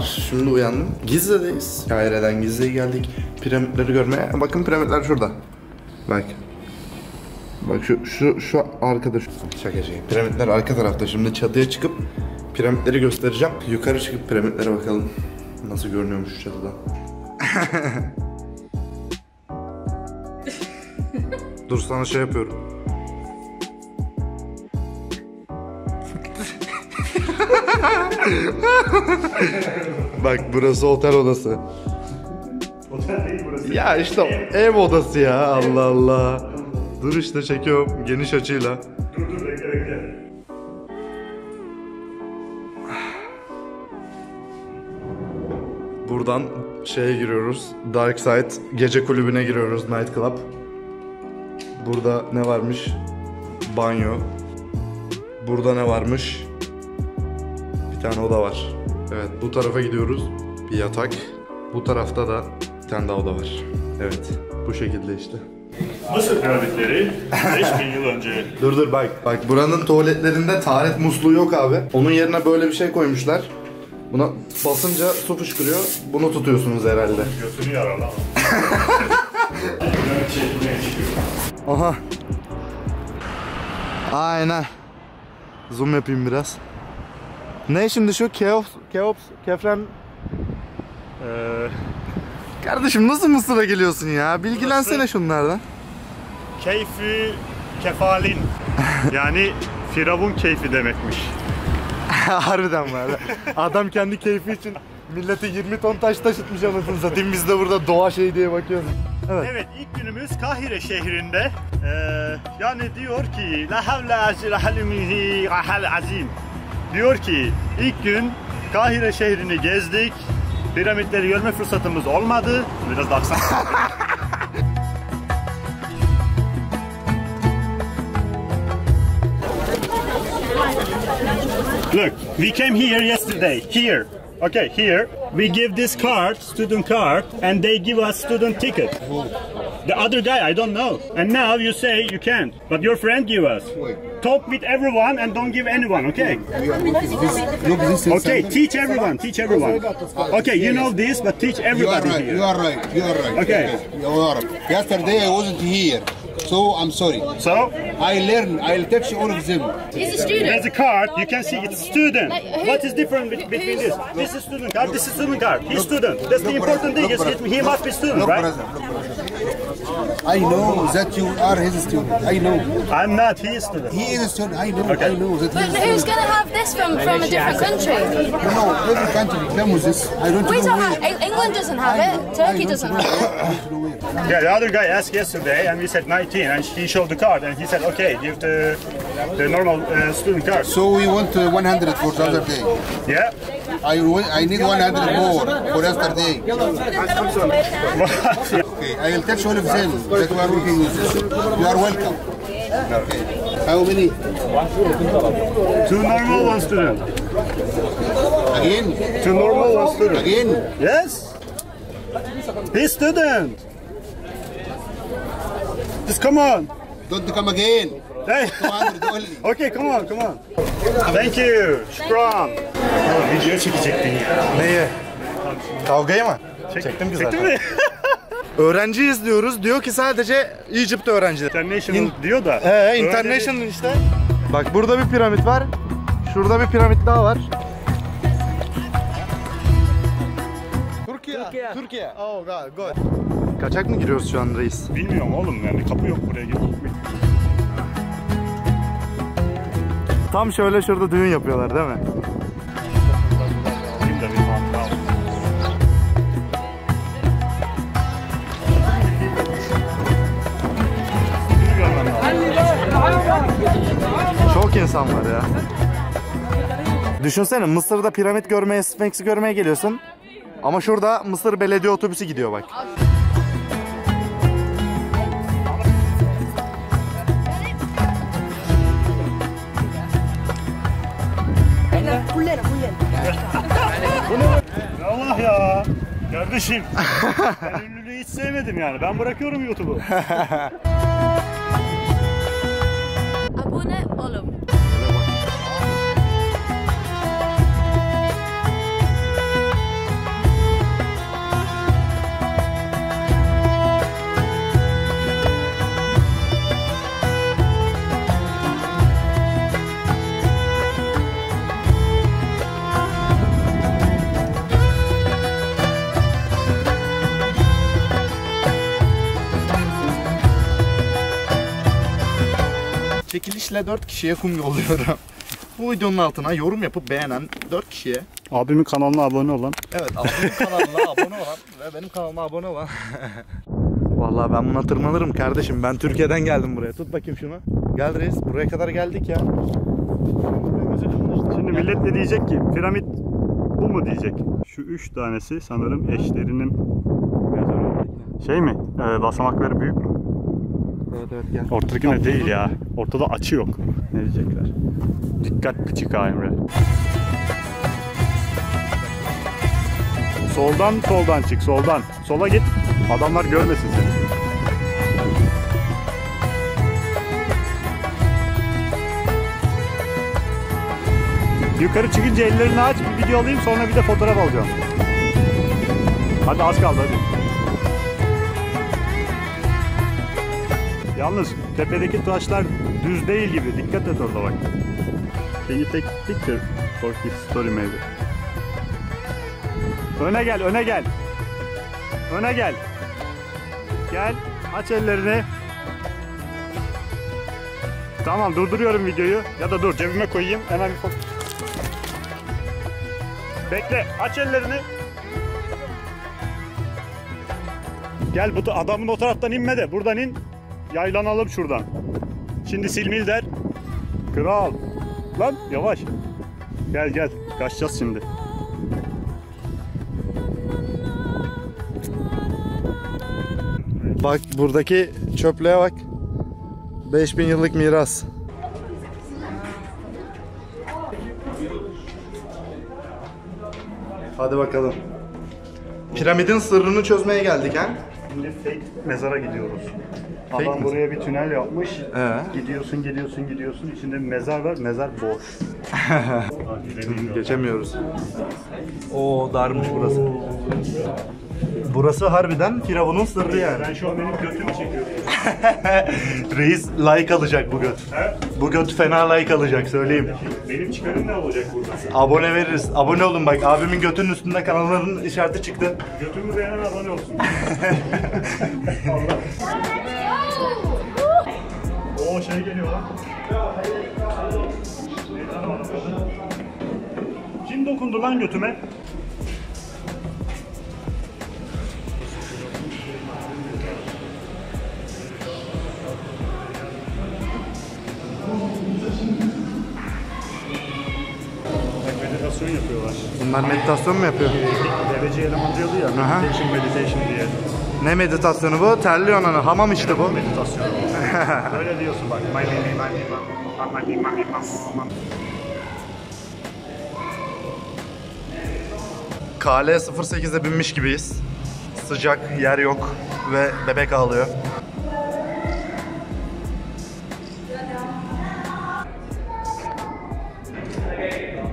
selamlar. Şimdi uyandım. Gize'deyiz. Kahire'den Gize'ye geldik. Piramitleri görmeye. Bakın piramitler şurada. Bak. Bak şu arkada. Şakacı. Piramitler arka tarafta. Şimdi çatıya çıkıp piramitleri göstereceğim. Yukarı çıkıp piramitlere bakalım. Nasıl görünüyormuş şu çatıda. Dur sana şey yapıyorum. Bak burası otel odası. Otel değil burası. Ya işte ev odası ya. Allah Allah. Dur işte çekiyorum geniş açıyla. Dur bekle. Buradan şeye giriyoruz. Dark Side gece kulübüne giriyoruz, night club. Burada ne varmış? Banyo. Burada ne varmış? Bir tane oda var. Evet, bu tarafa gidiyoruz. Bir yatak. Bu tarafta da bir tane daha oda var. Evet, bu şekilde işte. Mısır piramitleri 5000 yıl önce. Dur bak buranın tuvaletlerinde taharet musluğu yok abi. Onun yerine böyle bir şey koymuşlar. Buna basınca su fışkırıyor. Bunu tutuyorsunuz herhalde. Götünü yaralama. Aha. Aynen. Zoom yapayım biraz. Ne şimdi şu Keops, Kefren. Kardeşim nasıl Mısır'a geliyorsun ya? Bilgilensene burası, şunlardan. Keyfi kefalin. Yani Firavun keyfi demekmiş. Harbiden var. Adam kendi keyfi için millete 20 ton taş taşıtmış anasını satayım. Biz de burada doğa şey diye bakıyoruz. Evet. Evet, ilk günümüz Kahire şehrinde. Yani diyor ki La havle ilahe illi al-azim. Diyor ki ilk gün Kahire şehrini gezdik. Piramitleri görme fırsatımız olmadı. Biraz da aksan. Look, we came here yesterday. Here. Okay, here. We give this card, student card, and they give us student ticket. The other guy, I don't know. And now you say you can't, but your friend give us. Talk with everyone and don't give anyone, okay? Okay, teach everyone. Okay, you know this, but teach everybody here. You are right. Okay. Yesterday I wasn't here, so I'm sorry. So? I learned, I'll teach all of them. It's a student. There's a card, you can see it's student. What is different between this? This is student card, this is student card. He's student. That's the important thing, he must be student, right? I know that you are his student, I know. I'm not his student. He is a student, I know, okay. I know that he is. But who's going to have this from a different country? No, every country comes with this. I don't know. England doesn't have it, Turkey doesn't have it. Yeah, the other guy asked yesterday and we said 19 and he showed the card and he said, okay, give the normal student card. So we want 100 for the other day. Yeah. I need 100 more for yesterday. Okay, I will touch all of them that we are working with this. You are welcome. Okay. How many? Two normal, one student. Again? Two normal, one student. Again? Yes. He's student. Just come on. Don't come again. Okay, come on. Thank you. Şükran. Video çekecektin ya. Neyi? Kavgayı mı? Çektim ki zaten. Mi? Öğrenci izliyoruz. Diyor ki sadece Egypt öğrencileri. International diyor da. International işte. Bak burada bir piramit var. Şurada bir piramit daha var. Türkiye. Oh god. Kaçak mı giriyoruz şu an reis? Bilmiyorum oğlum yani kapı yok buraya girmek. Tam şöyle şurada düğün yapıyorlar değil mi? Çok insan var ya. Düşünsene Mısır'da piramit görmeye, Sphinx'i görmeye geliyorsun. Ama şurada Mısır belediye otobüsü gidiyor bak. Allah ya. Kardeşim. Ben ünlülüğü hiç sevmedim yani. Ben bırakıyorum YouTube'u. Abone olun. çekilişle 4 kişiye kum yolluyorum. Bu videonun altına yorum yapıp beğenen 4 kişiye. Abimin kanalına abone olan. Evet, abimin kanalına abone olan ve benim kanalıma abone olan. Vallahi ben buna tırmanırım kardeşim. Ben Türkiye'den geldim buraya. Tut bakayım şunu. Gel reis, buraya kadar geldik ya. Şimdi millet de diyecek ki piramit bu mu diyecek. Şu 3 tanesi sanırım eşlerinin şey mi? Basamakları büyük mü? Evet evet gel. Ortadaki ne değil ya. Ortada açı yok. Ne diyecekler? Dikkatli çık Emre. Soldan soldan çık soldan. Sola git. Adamlar görmesin seni. Yukarı çıkınca ellerini aç, bir video alayım sonra bir de fotoğraf alacağım. Hadi az kaldı hadi. Yalnız tepedeki taşlar düz değil gibi. Dikkat et orada bak. Can you take a picture for this story maybe? Öne gel, öne gel. Öne gel. Gel, aç ellerini. Tamam, durduruyorum videoyu. Ya da dur, cebime koyayım. Hemen bir fotoğraf. Bekle, aç ellerini. Gel, bu adamın o taraftan inme de. Buradan in. Yaylanalım şuradan. Şimdi silmil der. Kral. Lan yavaş. Gel gel. Kaçacağız şimdi. Bak buradaki çöplüğe bak. 5000 yıllık miras. Hadi bakalım. Piramidin sırrını çözmeye geldik ha. Şimdi fake mezara gidiyoruz. Adam buraya bir tünel yapmış, gidiyorsun, gidiyorsun, gidiyorsun, içinde mezar var, mezar boş. Geçemiyoruz. Oo, darmış burası. Burası harbiden Firavun'un sırrı yani. Ben şu an benim götümü çekiyorum. Reis like alacak bu göt. He? Bu göt fena like alacak, söyleyeyim. Benim çıkarım ne olacak burada? Abone veririz. Abone olun bak, abimin götünün üstünde kanalların işareti çıktı. Götümü beğenen abone olsun. O şey geliyor lan. Kim dokundu lan götüme? Meditasyon yapıyorlar. Bunlar meditasyon mu yapıyor? Deveci eleman diyordu ya. Aha. Meditation diye. Ne meditasyonu bu? Terliyor ananı. Hamam işte bu. Meditasyon. Böyle diyorsun bak. KL 08'e binmiş gibiyiz. Sıcak, yer yok ve bebek ağlıyor.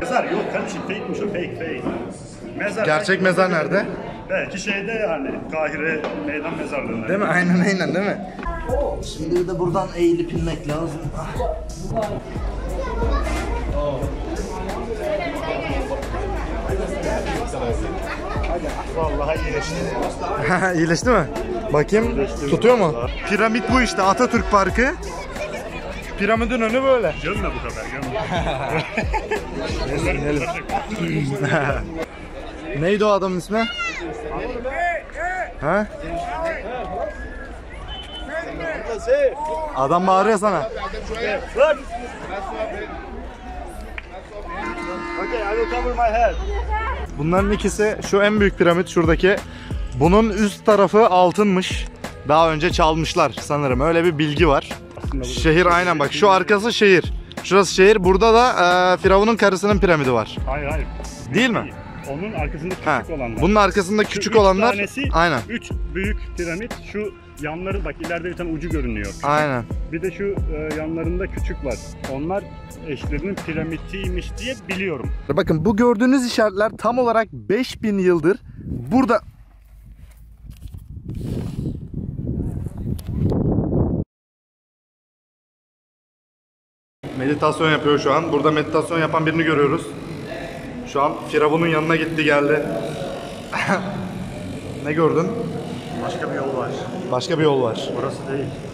Mezar yok kardeşim, fake'miş o, fake. Mezar, gerçek mezar nerede? Belki şeyde yani, Kahire meydan mezarlığında. Değil mi? Aynen değil mi? Şimdi de buradan eğilip inmek lazım. Vallahi iyileşti. İyileşti mi? Bakayım, iyileşti tutuyor mu? Piramit bu işte, Atatürk Parkı. Piramidin önü böyle. Gömme bu kadar, gömme. Neydi o adamın ismi? Ha? Adam bağırıyor sana. Bunların ikisi şu en büyük piramit şuradaki. Bunun üst tarafı altınmış. Daha önce çalmışlar sanırım. Öyle bir bilgi var. Şehir aynen bak. Şu arkası şehir. Şurası şehir. Burada da Firavun'un karısının piramidi var. Hayır. Değil mi? Onun arkasında küçük olanlar. Bunun arkasında küçük olanlar. Tanesi, aynen. 3 büyük piramit. Şu yanları bak ileride bir tane ucu görünüyor. Küçük. Aynen. Bir de şu yanlarında küçük var. Onlar eşlerinin piramitiymiş diye biliyorum. Bakın bu gördüğünüz işaretler tam olarak 5000 yıldır burada. Meditasyon yapıyor şu an. Burada meditasyon yapan birini görüyoruz. Şu an Firavun'un yanına gitti geldi. Ne gördün? Başka bir yol var. Burası değil.